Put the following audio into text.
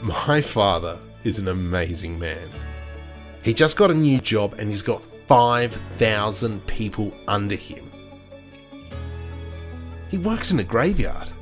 My father is an amazing man. He just got a new job and he's got 5,000 people under him. He works in a graveyard.